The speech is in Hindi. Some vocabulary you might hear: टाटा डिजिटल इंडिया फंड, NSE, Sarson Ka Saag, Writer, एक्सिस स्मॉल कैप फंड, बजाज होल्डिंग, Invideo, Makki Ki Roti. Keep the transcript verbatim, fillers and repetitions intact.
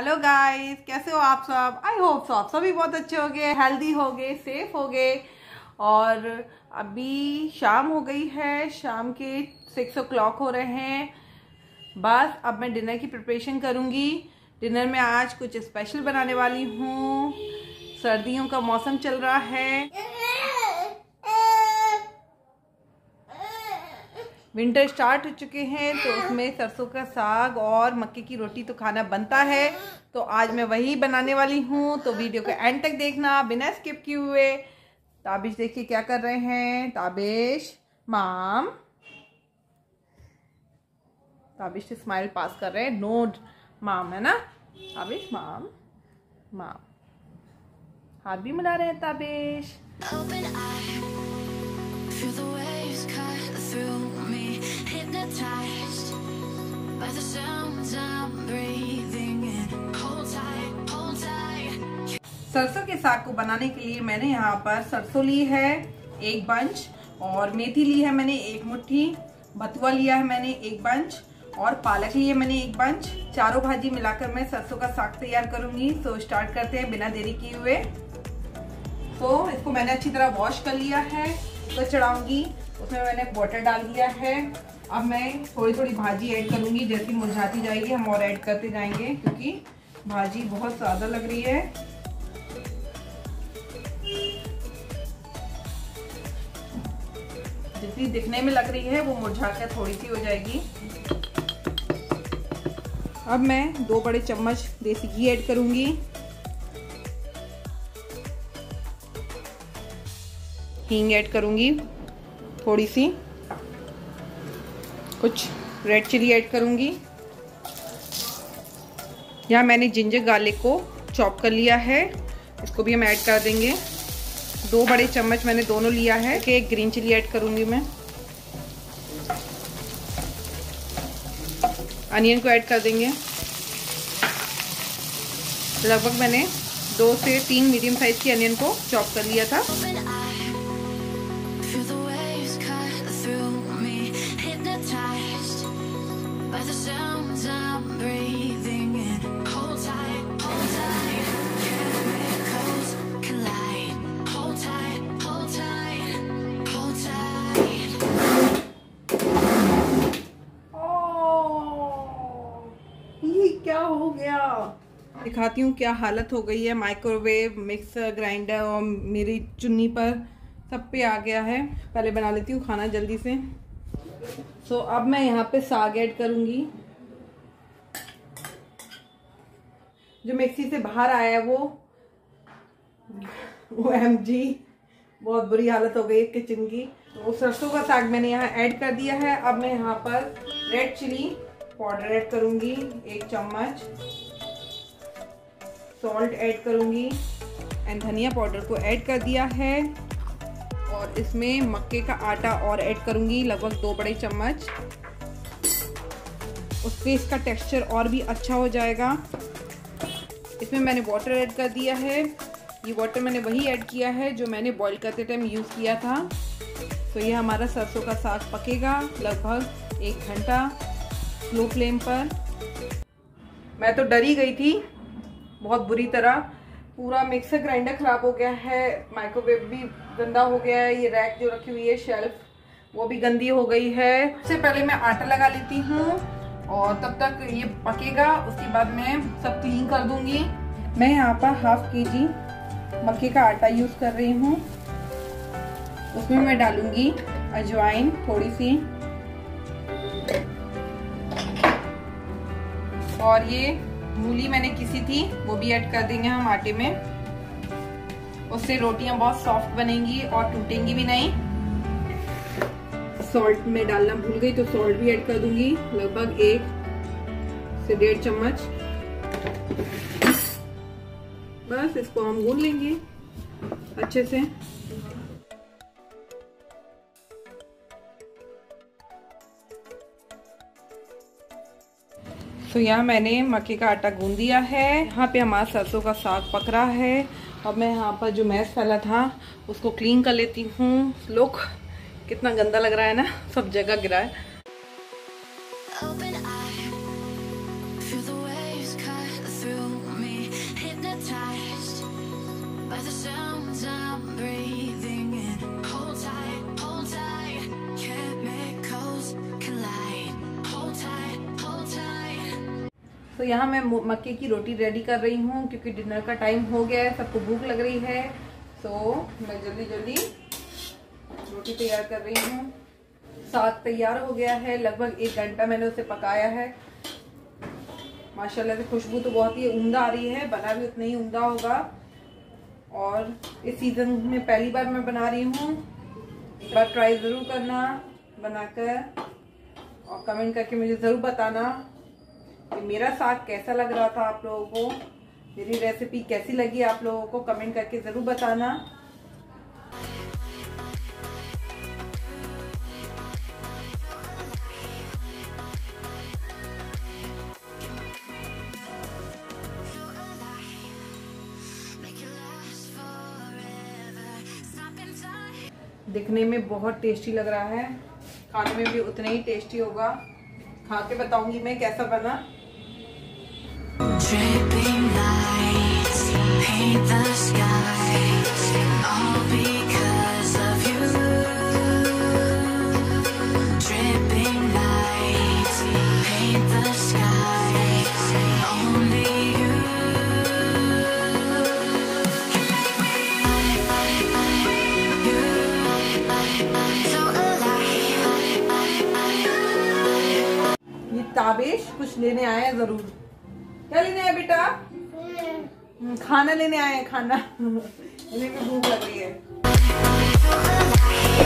हेलो गाइस, कैसे हो आप सब। आई होप सो आप सभी बहुत अच्छे हो गए, हेल्दी हो गए, सेफ हो गए। और अभी शाम हो गई है, शाम के सिक्स ओ क्लॉक हो रहे हैं। बस अब मैं डिनर की प्रिपरेशन करूंगी। डिनर में आज कुछ स्पेशल बनाने वाली हूँ। सर्दियों का मौसम चल रहा है, विंटर स्टार्ट हो चुके हैं, तो उसमें सरसों का साग और मक्के की रोटी तो खाना बनता है, तो आज मैं वही बनाने वाली हूँ। तो वीडियो को एंड तक देखना बिना स्किप किए हुए। ताबिश देखिए क्या कर रहे हैं। ताबिश माम, ताबिश से स्माइल पास कर रहे हैं। नोड माम है ना, ताबिश माम माम हाथ भी मिला रहे हैं। ताबिश सरसों के साग को बनाने के लिए मैंने यहाँ पर सरसों ली है एक बंच, और मेथी ली है मैंने एक मुट्ठी, बथुआ लिया है मैंने एक बंच, और पालक लिए मैंने एक बंच। चारों भाजी मिलाकर मैं सरसों का साग तैयार करूंगी। तो स्टार्ट करते हैं बिना देरी किए हुए। तो इसको मैंने अच्छी तरह वॉश कर लिया है, तो चढ़ाऊंगी। उसमें मैंने वाटर डाल दिया है। अब मैं थोड़ी थोड़ी भाजी ऐड करूंगी। जैसे मुरझाती जाएगी हम और ऐड करते जाएंगे, क्योंकि भाजी बहुत ज़्यादा लग रही है। जितनी दिखने में लग रही है वो मुरझा कर थोड़ी सी हो जाएगी। अब मैं दो बड़े चम्मच देसी घी ऐड करूंगी। हींग ऐड करूंगी थोड़ी सी, कुछ रेड चिली ऐड करूंगी। यहाँ मैंने जिंजर गार्लिक को चॉप कर लिया है, इसको भी हम ऐड कर देंगे। दो बड़े चम्मच मैंने दोनों लिया है। एक ग्रीन चिली ऐड करूंगी मैं। अनियन को ऐड कर देंगे। लगभग मैंने दो से तीन मीडियम साइज की अनियन को चॉप कर लिया था। क्या हो गया, दिखाती हूँ क्या हालत हो गई है। माइक्रोवेव, मिक्सर, ग्राइंडर और मेरी चुन्नी पर सब पे आ गया है। पहले बना लेती हूँ खाना जल्दी से। सो so, अब मैं यहाँ पे साग ऐड करूँगी। जो मिक्सी से बाहर आया है वो वो एम जी बहुत बुरी हालत हो गई है किचन की। तो सरसों का साग मैंने यहाँ ऐड कर दिया है। अब मैं यहाँ पर रेड चिली पाउडर ऐड करूंगी एक चम्मच, सॉल्ट ऐड करूंगी, एंड धनिया पाउडर को ऐड कर दिया है। और इसमें मक्के का आटा और ऐड करूंगी लगभग दो बड़े चम्मच। उससे इसका टेक्सचर और भी अच्छा हो जाएगा। इसमें मैंने वाटर ऐड कर दिया है। ये वाटर मैंने वही ऐड किया है जो मैंने बॉईल करते टाइम यूज़ किया था। तो ये हमारा सरसों का साग पकेगा लगभग एक घंटा लो फ्लेम पर। मैं तो डरी गई थी बहुत बुरी तरह। पूरा मिक्सर ग्राइंडर ख़राब हो गया है, माइक्रोवेव भी गंदा हो गया है, ये रैक जो रखी हुई है शेल्फ वो भी गंदी हो गई है। सबसे पहले मैं आटा लगा लेती हूँ और तब तक ये पकेगा, उसके बाद मैं सब क्लीन कर दूंगी। मैं यहाँ पर हाफ के जी मक्के का आटा यूज़ कर रही हूँ। उसमें मैं डालूँगी अजवाइन थोड़ी सी, और ये मूली मैंने किसी थी वो भी ऐड कर देंगे हम आटे में। उससे रोटियां बहुत सॉफ्ट बनेंगी और टूटेंगी भी नहीं। सॉल्ट में डालना भूल गई, तो सॉल्ट भी ऐड कर दूंगी लगभग एक से डेढ़ चम्मच। बस इसको हम भून लेंगे अच्छे से। तो so, यहाँ मैंने मक्के का आटा गूंद दिया है। यहाँ पे हमारा सरसों का साग पक रहा है। अब मैं यहाँ पर जो मैस फैला था उसको क्लीन कर लेती हूँ। लुक कितना गंदा लग रहा है ना, सब जगह गिरा है। Open eye, feel the waves cut through तो यहाँ मैं मक्के की रोटी रेडी कर रही हूँ क्योंकि डिनर का टाइम हो गया है, सबको भूख लग रही है। तो मैं जल्दी जल्दी रोटी तैयार कर रही हूँ। साग तैयार हो गया है, लगभग एक घंटा मैंने उसे पकाया है। माशाल्लाह से खुशबू तो बहुत ही उम्दा आ रही है, बना भी उतना ही उम्दा होगा। और इस सीज़न में पहली बार मैं बना रही हूँ, एक बार ट्राई ज़रूर करना बनाकर और कमेंट करके मुझे ज़रूर बताना कि मेरा साग कैसा लग रहा था आप लोगों को, मेरी रेसिपी कैसी लगी आप लोगों को, कमेंट करके ज़रूर बताना। दिखने में बहुत टेस्टी लग रहा है, खाने में भी उतना ही टेस्टी होगा। खा के बताऊंगी मैं कैसा बना। ताबेश कुछ लेने आए हैं जरूर। क्या लेने आए बेटा? खाना लेने आए हैं, खाना। इन्हें भी भूख लग रही है।